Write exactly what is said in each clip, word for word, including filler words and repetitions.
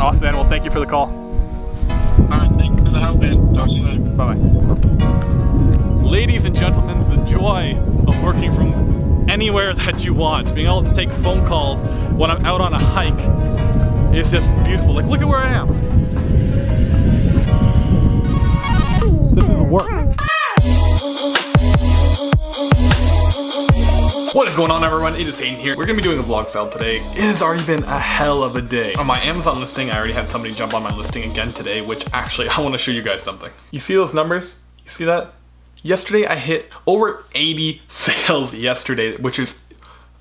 Awesome, man. Well, thank you for the call. All right, thank you for the help, man. Talk to you later. Bye-bye. Ladies and gentlemen, the joy of working from anywhere that you want, being able to take phone calls when I'm out on a hike is just beautiful. Like, look at where I am. This is work. What is going on, everyone? It is Hayden here. We're gonna be doing a vlog style today. It has already been a hell of a day. On my Amazon listing, I already had somebody jump on my listing again today, which actually, I wanna show you guys something. You see those numbers? You see that? Yesterday, I hit over eighty sales yesterday, which is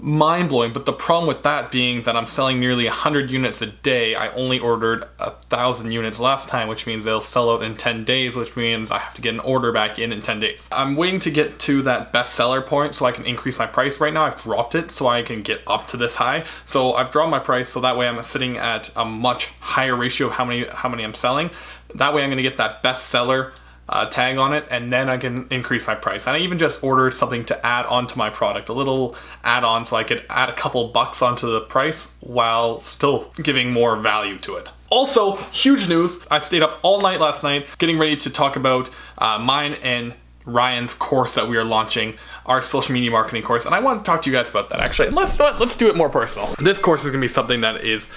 mind-blowing, but the problem with that being that I'm selling nearly one hundred units a day. I only ordered one thousand units last time, which means they'll sell out in ten days, which means I have to get an order back in in ten days. I'm waiting to get to that bestseller point so I can increase my price. Right now I've dropped it so I can get up to this high. So I've dropped my price so that way I'm sitting at a much higher ratio of how many, how many I'm selling. That way I'm gonna get that bestseller Uh, tag on it, and then I can increase my price. And I even just ordered something to add onto my product, a little add-on so I could add a couple bucks onto the price while still giving more value to it. Also, huge news, I stayed up all night last night getting ready to talk about uh, mine and Ryan's course that we are launching, our social media marketing course, and I want to talk to you guys about that actually. Let's let's do it more personal. This course is gonna be something that is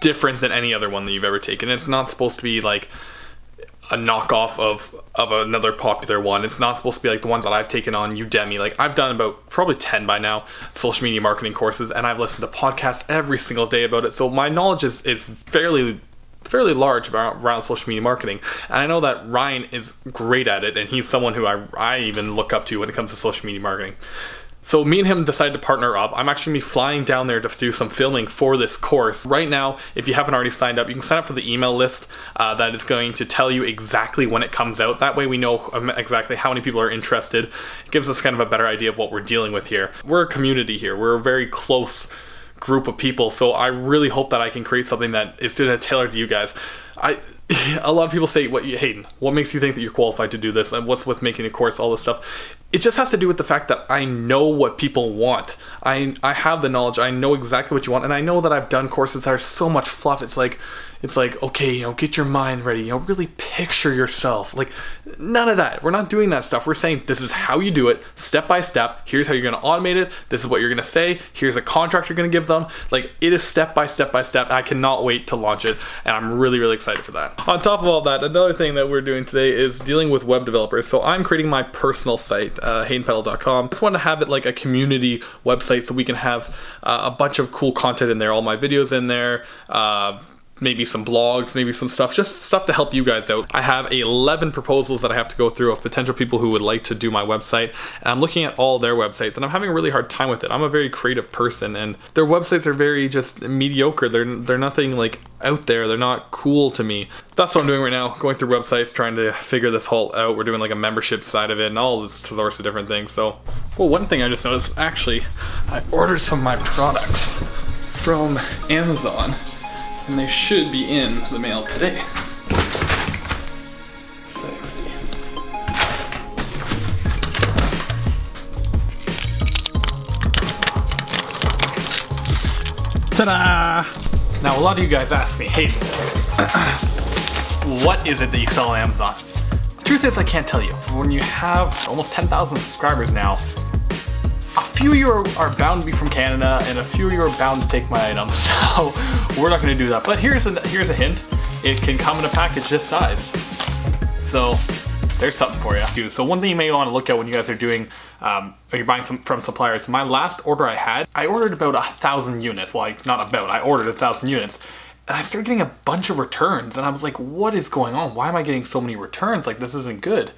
different than any other one that you've ever taken. It's not supposed to be like a knockoff of of another popular one. It's not supposed to be like the ones that I've taken on Udemy. Like, I've done about probably ten by now social media marketing courses, and I've listened to podcasts every single day about it. So my knowledge is, is fairly fairly large about, around social media marketing. And I know that Ryan is great at it, and he's someone who I, I even look up to when it comes to social media marketing. So me and him decided to partner up. I'm actually gonna be flying down there to do some filming for this course. Right now, if you haven't already signed up, you can sign up for the email list uh, that is going to tell you exactly when it comes out. That way we know exactly how many people are interested. It gives us kind of a better idea of what we're dealing with here. We're a community here. We're a very close group of people, so I really hope that I can create something that is gonna tailor to you guys. I, a lot of people say, "What, Hayden, what makes you think that you're qualified to do this? And what's with making a course, all this stuff?" It just has to do with the fact that I know what people want. I I have the knowledge. I know exactly what you want, and I know that I've done courses that are so much fluff. It's like, it's like, okay, you know, get your mind ready. You know, really picture yourself. Like, none of that. We're not doing that stuff. We're saying this is how you do it, step by step. Here's how you're gonna automate it. This is what you're gonna say. Here's a contract you're gonna give them. Like, it is step by step by step. I cannot wait to launch it, and I'm really really excited for that. On top of all that, another thing that we're doing today is dealing with web developers. So I'm creating my personal site, uh, hayden peddle dot com. I just wanted to have it like a community website so we can have uh, a bunch of cool content in there, all my videos in there, uh, maybe some blogs, maybe some stuff, just stuff to help you guys out. I have eleven proposals that I have to go through of potential people who would like to do my website, and I'm looking at all their websites, and I'm having a really hard time with it. I'm a very creative person, and their websites are very just mediocre. They're, they're nothing like out there. They're not cool to me. That's what I'm doing right now, going through websites, trying to figure this whole out. We're doing like a membership side of it and all sorts of different things. So, well, one thing I just noticed, actually, I ordered some of my products from Amazon, and they should be in the mail today. Sexy. Ta-da! Now, a lot of you guys ask me, "Hey, what is it that you sell on Amazon?" The truth is, I can't tell you. When you have almost ten thousand subscribers now, a few of you are, are bound to be from Canada, and a few of you are bound to take my items, so we're not gonna do that. But here's a, here's a hint. It can come in a package this size. So there's something for you. So one thing you may wanna look at when you guys are doing, um, or you're buying some from suppliers. My last order I had, I ordered about a thousand units. Well, I, not about, I ordered a thousand units. And I started getting a bunch of returns, and I was like, what is going on? Why am I getting so many returns? Like, this isn't good.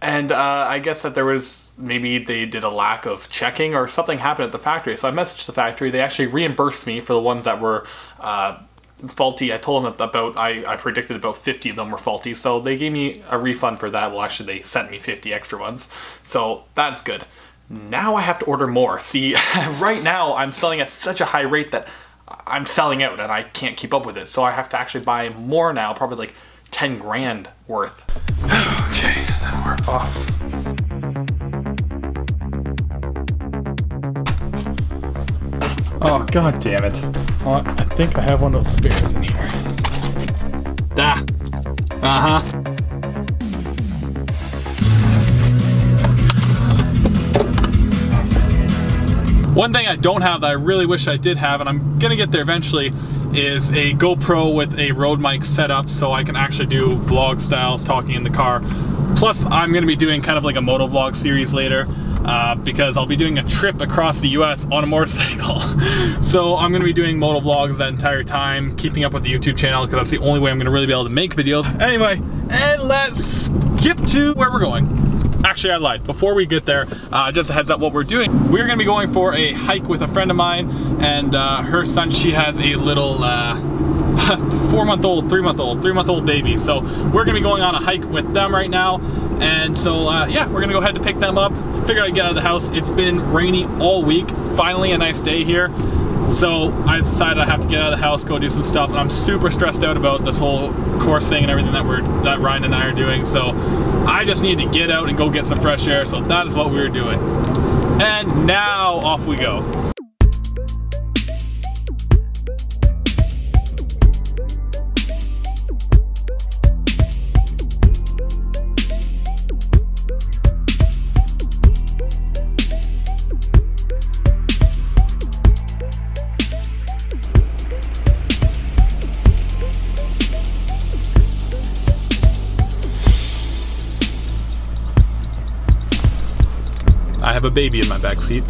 And uh, I guess that there was, maybe they did a lack of checking or something happened at the factory. So I messaged the factory. They actually reimbursed me for the ones that were uh, faulty. I told them that about, I, I predicted about fifty of them were faulty. So they gave me a refund for that. Well, actually they sent me fifty extra ones. So that's good. Now I have to order more. See, right now I'm selling at such a high rate that I'm selling out and I can't keep up with it. So I have to actually buy more now, probably like ten grand worth. Okay, now we're off. Oh, god damn it. Oh, I think I have one of those spares in here. Da. Uh huh. One thing I don't have that I really wish I did have, and I'm gonna get there eventually, is a GoPro with a Rode mic setup, so I can actually do vlog styles talking in the car. Plus, I'm gonna be doing kind of like a moto vlog series later, uh, because I'll be doing a trip across the U S on a motorcycle. So I'm gonna be doing moto vlogs that entire time, keeping up with the YouTube channel, because that's the only way I'm gonna really be able to make videos. Anyway, and let's skip to where we're going. Actually, I lied. Before we get there, uh, just a heads up what we're doing. We're gonna be going for a hike with a friend of mine and uh, her son. She has a little uh, four-month-old, three-month-old, three-month-old baby. So we're gonna be going on a hike with them right now. And so, uh, yeah, we're gonna go ahead and pick them up. Figure I'd get out of the house. It's been rainy all week. Finally a nice day here. So I decided I have to get out of the house, go do some stuff, and I'm super stressed out about this whole course thing and everything that we're that Ryan and I are doing. So I just need to get out and go get some fresh air. So that is what we're doing. And now off we go. I have a baby in my backseat.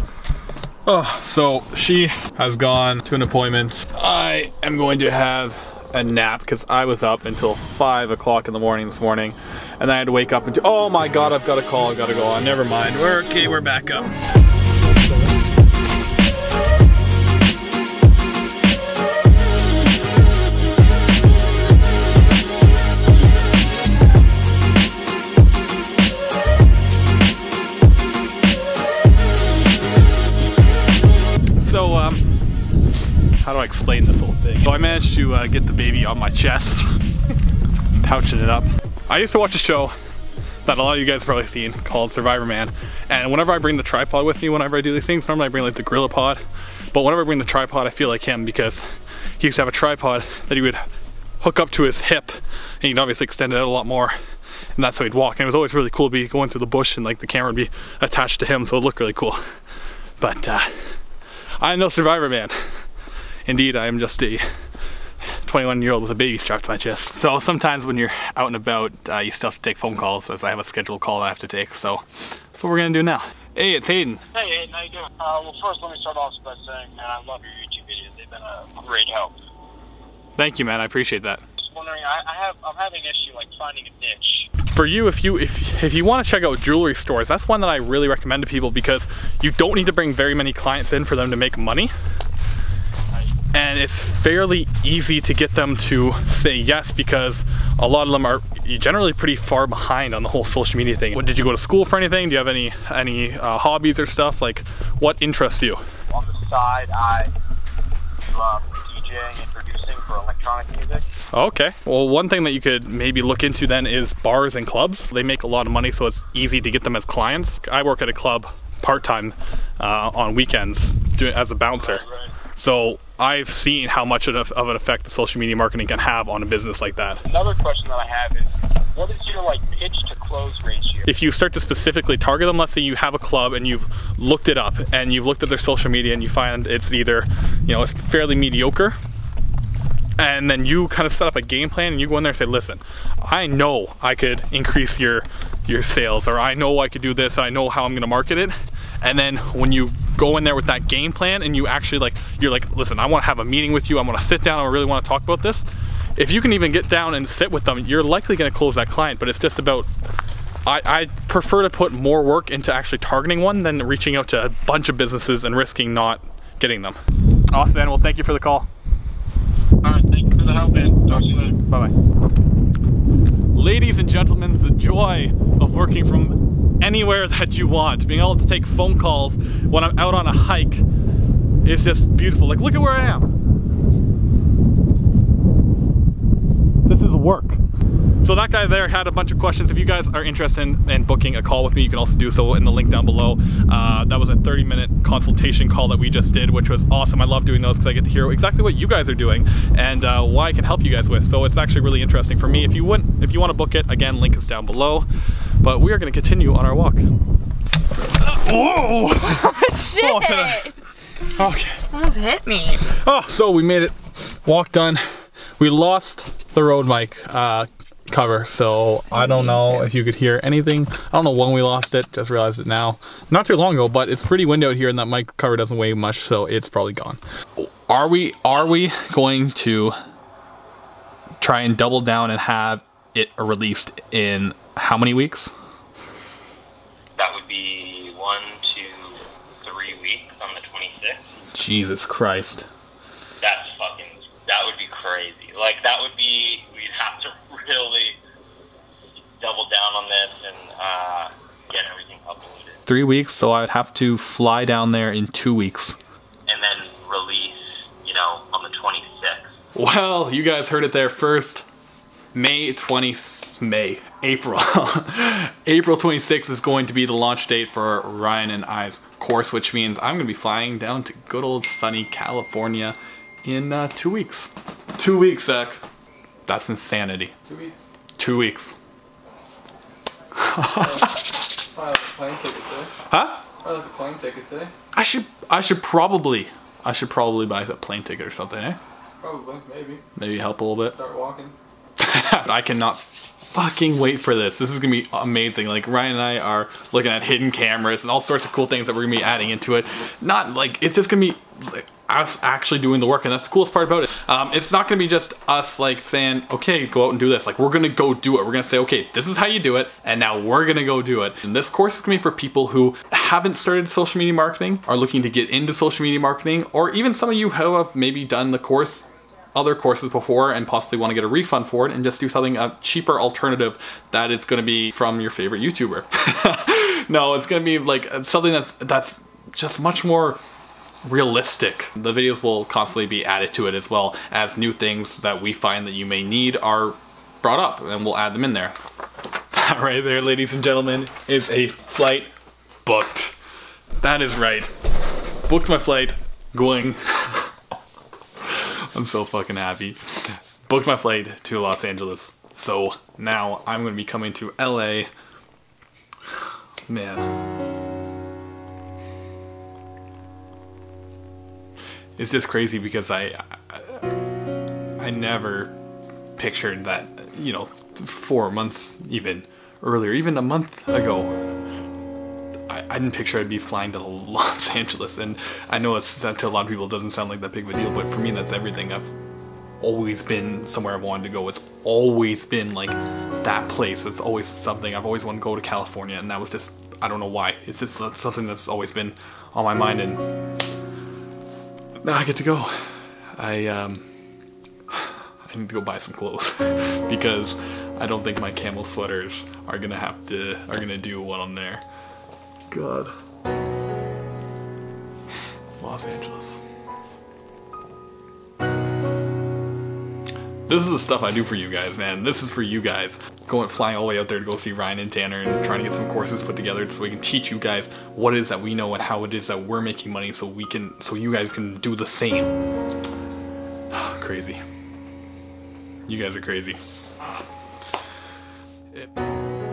Oh, so she has gone to an appointment. I am going to have a nap because I was up until five o'clock in the morning this morning, and I had to wake up until, oh my God, I've got a call, I gotta go on, never mind. We're okay, we're back up. How do I explain this whole thing? So I managed to uh, get the baby on my chest, pouching it up. I used to watch a show that a lot of you guys have probably seen called Survivor Man. And whenever I bring the tripod with me, whenever I do these things, normally I bring like the Gorilla Pod. But whenever I bring the tripod, I feel like him because he used to have a tripod that he would hook up to his hip, and he'd obviously extend it out a lot more. And that's how he'd walk. And it was always really cool to be going through the bush and like the camera would be attached to him, so it looked really cool. But uh, I'm no Survivor Man. Indeed, I am just a twenty-one-year-old with a baby strapped to my chest. So sometimes when you're out and about, uh, you still have to take phone calls, as I have a scheduled call I have to take. So that's what we're gonna do now. Hey, it's Hayden. Hey, Hayden, how you doing? Uh, well, first let me start off by saying, man, I love your YouTube videos. They've been a great help. Thank you, man. I appreciate that. Just wondering, I, I have, I'm having an issue like finding a niche. For you, if you if if you want to check out jewelry stores, that's one that I really recommend to people because you don't need to bring very many clients in for them to make money. And it's fairly easy to get them to say yes because a lot of them are generally pretty far behind on the whole social media thing. What, did you go to school for anything? Do you have any any uh, hobbies or stuff? Like, what interests you? On the side, I love DJing and producing for electronic music. Okay. Well, one thing that you could maybe look into then is bars and clubs. They make a lot of money, so it's easy to get them as clients. I work at a club part-time uh, on weekends doing, as a bouncer. Right. So I've seen how much of an effect the social media marketing can have on a business like that. Another question that I have is, what is your like pitch to close ratio? If you start to specifically target them, let's say you have a club and you've looked it up and you've looked at their social media and you find it's either, you know, it's fairly mediocre, and then you kind of set up a game plan and you go in there and say, listen, I know I could increase your your sales, or I know I could do this, and I know how I'm gonna market it. And then when you go in there with that game plan and you actually like, you're like, listen, I wanna have a meeting with you, I wanna sit down, I really wanna talk about this. If you can even get down and sit with them, you're likely gonna close that client, but it's just about, I, I prefer to put more work into actually targeting one than reaching out to a bunch of businesses and risking not getting them. Awesome, man, well thank you for the call. All right, thank you for the help, man. Talk to you later. Bye-bye. Ladies and gentlemen, the joy of working from anywhere that you want, being able to take phone calls when I'm out on a hike is just beautiful. Like, look at where I am. This is work. So that guy there had a bunch of questions. If you guys are interested in, in booking a call with me, you can also do so in the link down below. Uh, that was a thirty minute consultation call that we just did, which was awesome. I love doing those because I get to hear exactly what you guys are doing and uh, why I can help you guys with. So it's actually really interesting for me. If you wouldn't, if you want to book it, again, link is down below. But we are going to continue on our walk. Whoa! Oh, shit! Oh, okay. That almost hit me. Oh, so we made it. Walk done. We lost the road mic uh, cover, so I don't know if you could hear anything. I don't know when we lost it, just realized it now. Not too long ago, but it's pretty windy out here and that mic cover doesn't weigh much, so it's probably gone. Are we, are we going to try and double down and have it released in how many weeks? That would be one, two, three weeks on the twenty-sixth. Jesus Christ. That's fucking, that would be crazy. Like, that would be, we'd have to really double down on this and uh, get everything uploaded. Three weeks, so I'd have to fly down there in two weeks. And then release, you know, on the twenty-sixth. Well, you guys heard it there first. May twentieth, May, April. April twenty-sixth is going to be the launch date for Ryan and I's course, which means I'm going to be flying down to good old sunny California in uh, two weeks. Two weeks, Zach. That's insanity. Two weeks. Two weeks. Huh? I like a plane ticket today. I should, I should probably, I should probably buy a plane ticket or something, eh? Probably, maybe. Maybe help a little bit. Start walking. I cannot fucking wait for this. This is gonna be amazing. Like, Ryan and I are looking at hidden cameras and all sorts of cool things that we're gonna be adding into it. Not like, it's just gonna be like, us actually doing the work, and that's the coolest part about it. Um, it's not gonna be just us like saying, okay, go out and do this. Like, we're gonna go do it. We're gonna say, okay, this is how you do it, and now we're gonna go do it. And this course is gonna be for people who haven't started social media marketing, are looking to get into social media marketing, or even some of you who have maybe done the course, other courses before, and possibly want to get a refund for it and just do something, a cheaper alternative that is going to be from your favorite YouTuber. No, it's going to be like something that's that's just much more realistic. The videos will constantly be added to it, as well as new things that we find that you may need are brought up, and we'll add them in there. That right there, ladies and gentlemen, is a flight booked. That is right. Booked my flight. Going. I'm so fucking happy. Booked my flight to Los Angeles. So now I'm gonna be coming to L A. Man. It's just crazy because I, I, I never pictured that, you know, four months even earlier, even a month ago, I didn't picture I'd be flying to Los Angeles. And I know it's, to a lot of people it doesn't sound like that big of a deal, but for me that's everything. I've always been somewhere I wanted to go. It's always been like that place. It's always something. I've always wanted to go to California, and that was just, I don't know why. It's just something that's always been on my mind, and now I get to go. I, um, I need to go buy some clothes because I don't think my camel sweaters are gonna have to, are gonna do well on there. God. Los Angeles. This is the stuff I do for you guys, man. This is for you guys. Going, flying all the way out there to go see Ryan and Tanner and trying to get some courses put together so we can teach you guys what it is that we know and how it is that we're making money, so we can, so you guys can do the same. Crazy. You guys are crazy. It